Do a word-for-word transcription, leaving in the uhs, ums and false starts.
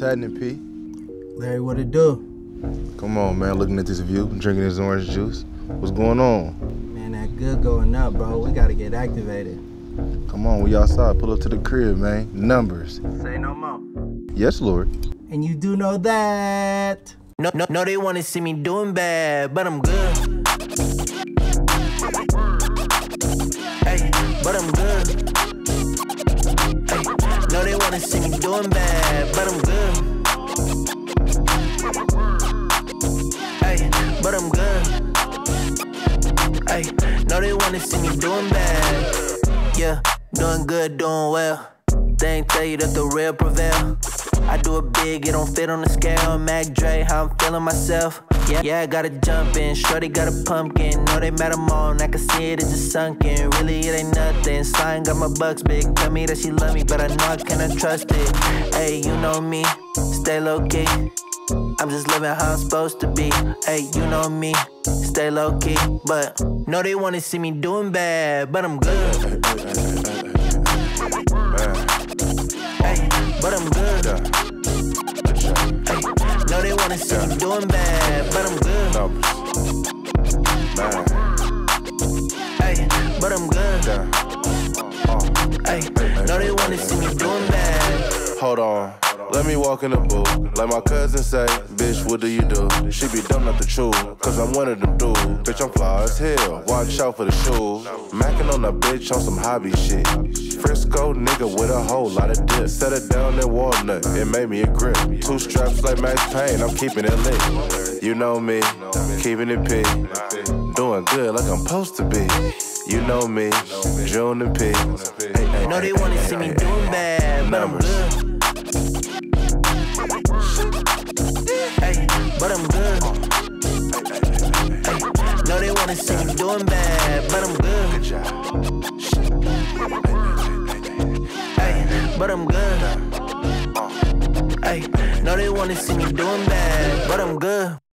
What's happening, P? Larry, what it do? Come on, man. Looking at this view, drinking this orange juice. What's going on? Man, that good going up, bro. We gotta get activated. Come on, we outside. Pull up to the crib, man. Numbers. Say no more. Yes, Lord. And you do know that. No, no, no, they wanna see me doing bad, but I'm good. Hey, but I'm good. Hey, no, they wanna see me doing bad, but I'm good. Hey, but I'm good. Hey, no, they wanna see me doing bad. Yeah, doing good, doing well. They ain't tell you that the real prevail. I do it big, it don't fit on the scale. Mac Dre, how I'm feeling myself. Yeah, yeah, I gotta jump in. Shorty got a pumpkin. No, they mad I'm on. I can see it, it's just sunken. Really, it ain't nothing. Slime got my bucks big. Tell me that she love me, but I know I cannot trust it. Hey, you know me, stay low key. I'm just living how I'm supposed to be. Hey, you know me, stay low key. But no, they wanna see me doing bad, but I'm good. Hey, but I'm good. No, they wanna see me doing bad, but I'm good. Hey, but I'm good. Hey, no, they wanna see me doing bad. Hold on. Let me walk in the booth, like my cousin say, bitch, what do you do? She be dumb not to chew, cause I'm one of them dudes. Bitch, I'm fly as hell, watch out for the shoes. Mackin' on the bitch on some hobby shit. Frisco nigga with a whole lot of dip. Set it down in walnut, it made me a grip. Two straps like Max Payne, I'm keeping it lit. You know me, keeping it pig. Doing good like I'm supposed to be. You know me, June and P. I know they wanna see me doing bad, but I'm good. Hey, but I'm good. Hey, no, they wanna see me doing bad, but I'm good. Hey, but I'm good. Hey, no, they wanna see me doing bad, but I'm good.